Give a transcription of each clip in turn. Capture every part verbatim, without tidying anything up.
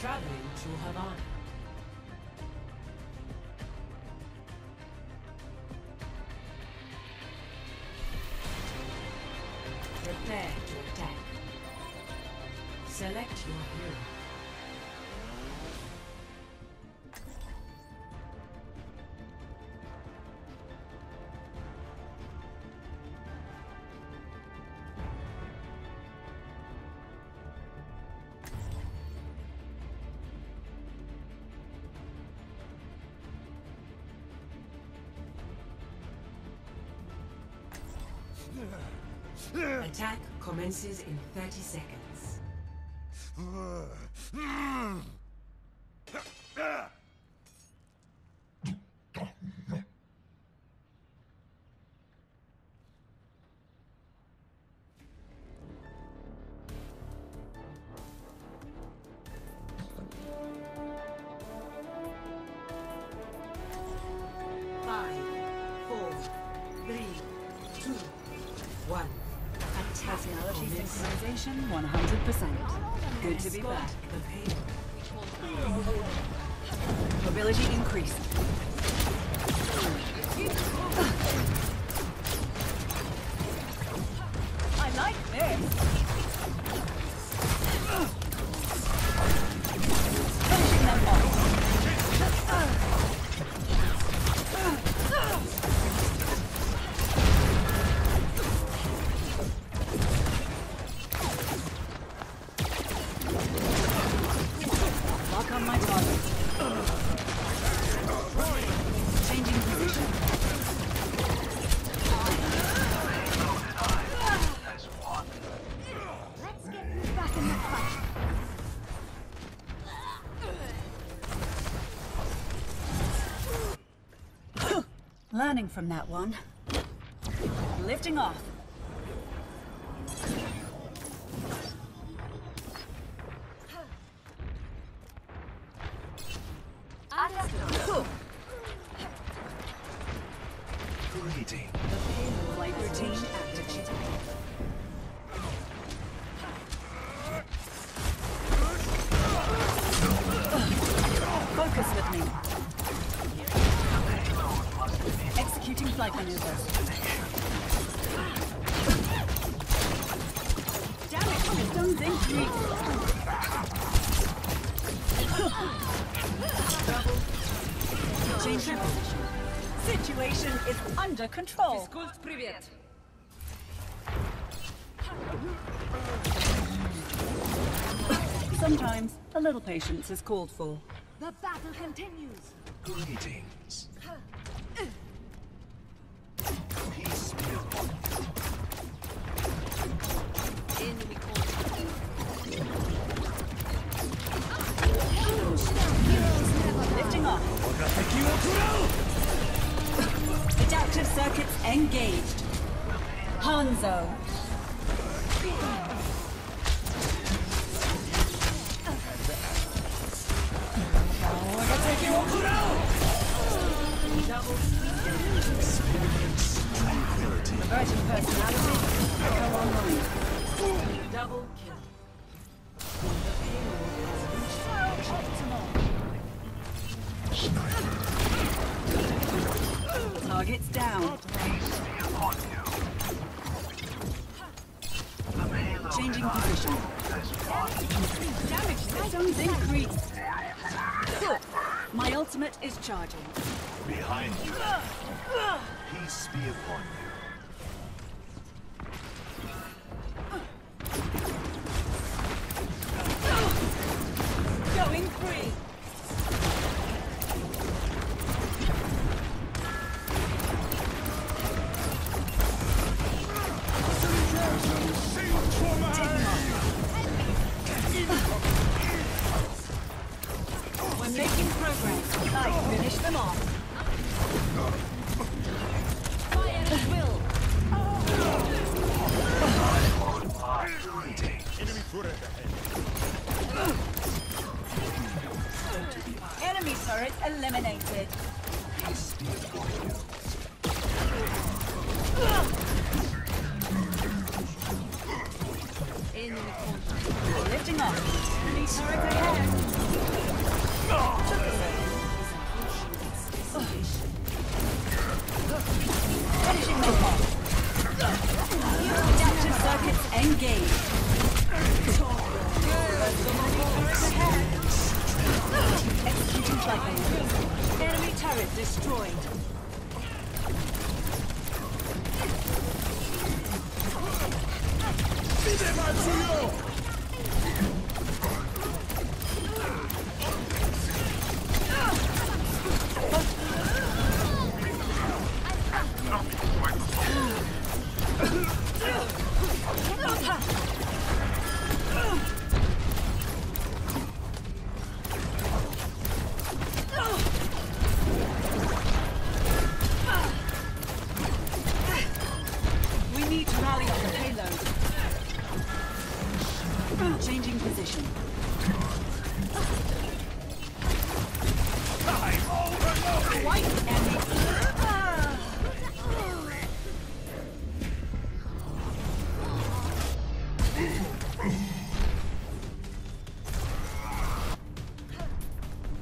Traveling to Havana. Prepare to attack. Select your hero. Attack commences in thirty seconds. Five, four, three, two, one. Technology synchronization one hundred percent. Good to be back. Ability increased. I like this. On my target. Changing position. Let's get back in the fight. Learning from that one. Lifting off. Situation is under control. Привет. Sometimes a little patience is called for. The battle continues. Greetings. Peace. Enemy called. Lifting off. Adaptive circuits engaged. Hanzo. Double experience tranquility. Divergent personality. Echo online. Double kill. The payload has reached optimal. Sniper. Target's down. Changing position. Damage systems increased. Good. My ultimate is charging. Behind you. Peace be upon you. Going free. We're making progress. I finish them off. Fire at will. Enemy turret eliminated. Enemy lifting up. Enemy turret ahead. Executed by enemy. Enemy turret destroyed. Changing position. Time overloaded. White enemy.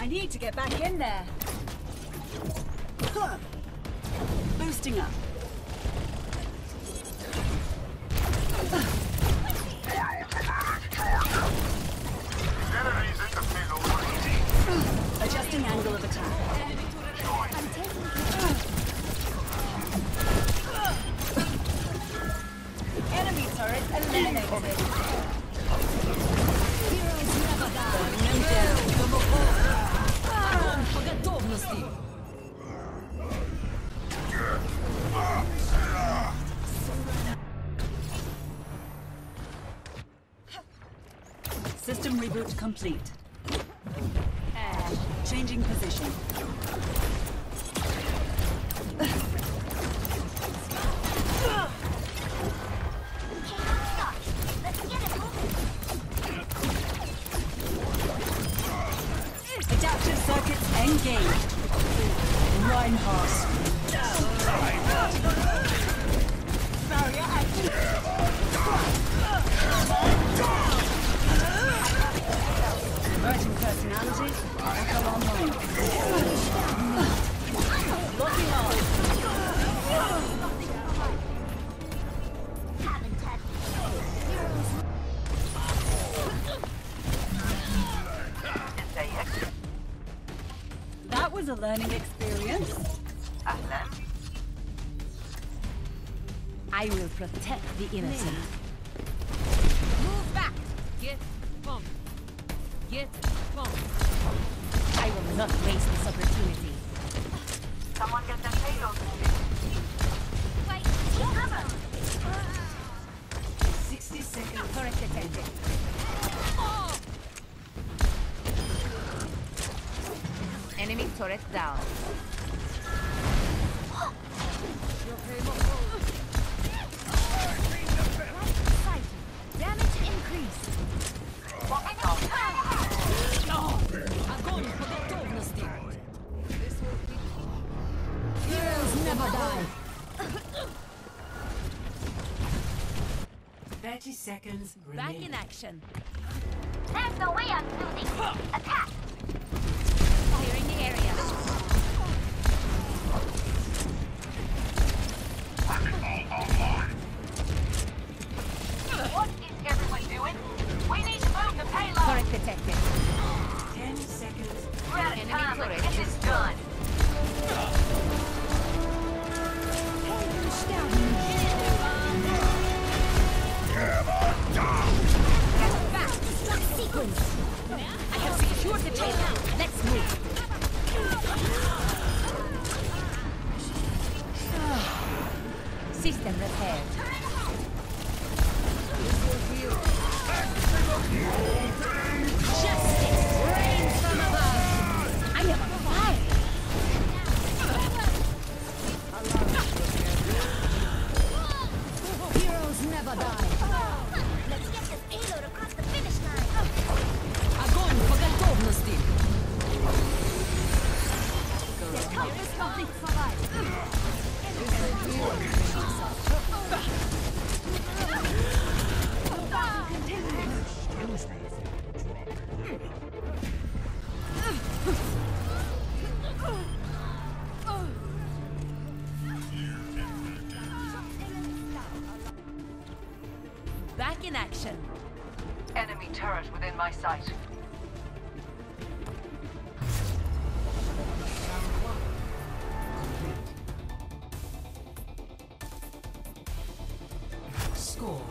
I need to get back in there. Huh. Boosting up. System reboot complete. And changing position. Adaptive circuits engaged. Reinhardt. Barrier active. Converting personality, echo online. Locking on. That was a learning experience. I will protect the innocent. Move back! Get bumped. Get bumped. I will not waste this opportunity. Someone get that payload. Wait, cover! sixty seconds. Correct attendant. Oh. Enemy turret down. Damage increased. Enemy. thirty seconds remaining. Back in action. There's no way I'm losing. Attack! Firing the area. What is everyone doing? We need to move the payload. Turret protected. Ten seconds. We're out of time. Let's get this done. System repaired. Justice rains from above. I am on fire. Heroes never die. Let's get this payload across the finish line. Огонь по готовности. This code is complete for life. Back in action. Enemy enemy turret within my sight. Score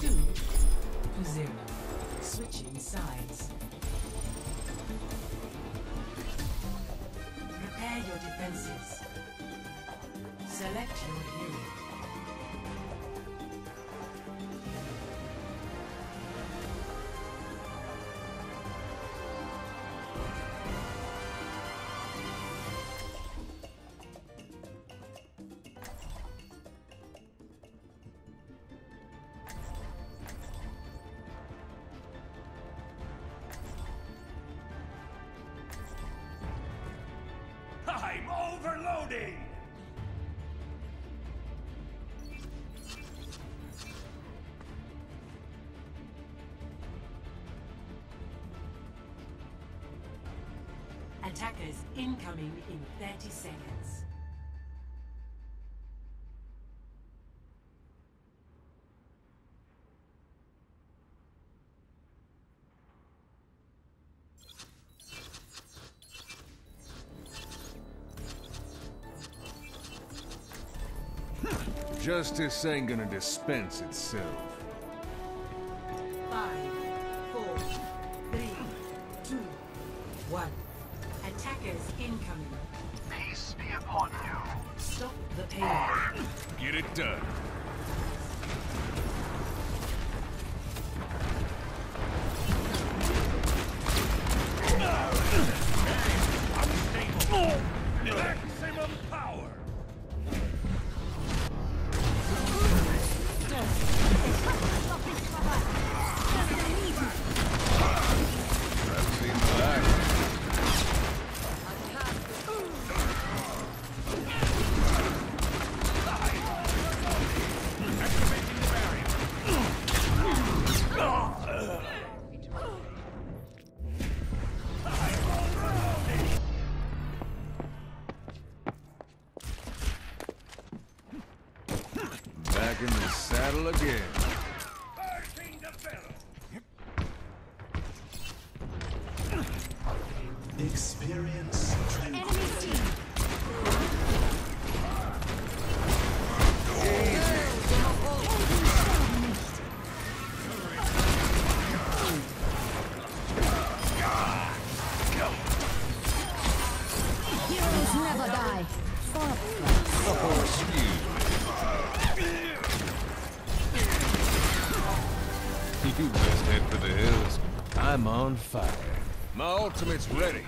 two to zero. Switching sides. Repair your defenses. Select your unit. I'm overloading! Attackers incoming in thirty seconds. Justice ain't gonna dispense itself. Five, four, three, two, one. Attackers incoming. Peace be upon you. Stop the pain. Get it done. In the saddle again. Bursting the barrel. Experience tranquility. Heroes never die. Oh, you. You best head for the hills. I'm on fire. My ultimate's ready.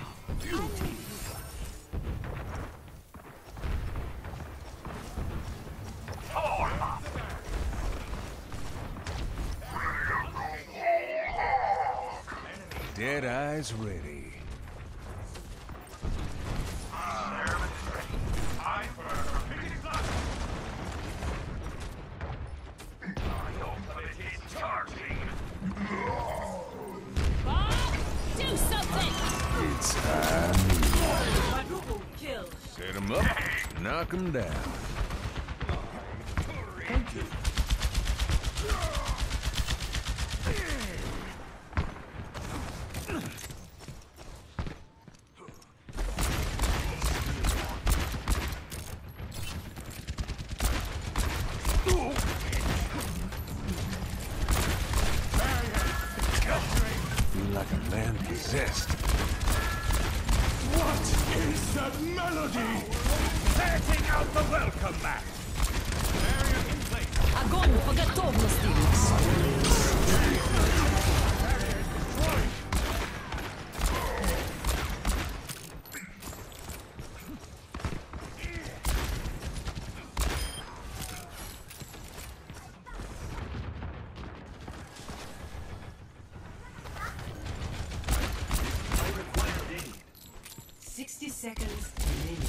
Dead eyes ready. Set him up, knock him down. Thank you. Feel like a man possessed. What is that melody? Setting out the welcome mat. Barrier in place. Огонь по готовности. Barrier destroyed. sixty seconds remaining.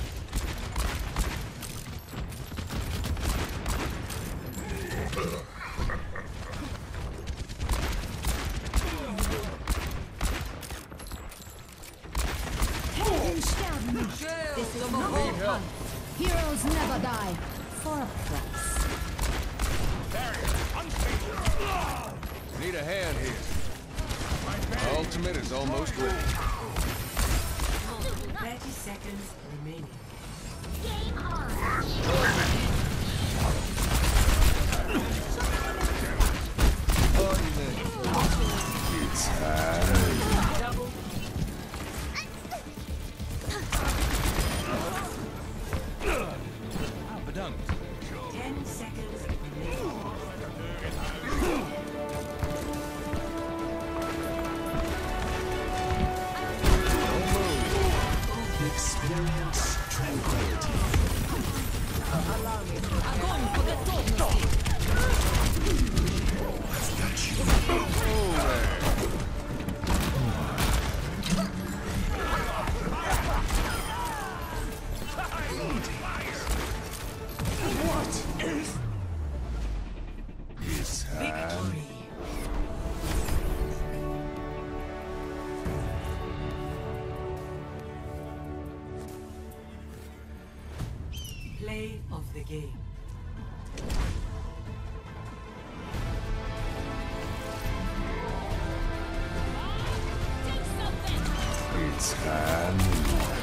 Heroes never die for a price. Barrier unstable. Need a hand here. My ultimate is almost ready. thirty seconds remaining. Game on. It's hard. Ten seconds remaining. Experience tranquility. Allow me to Огонь по готовности. What is this? Victory. Play of the game. Take something. It's handy.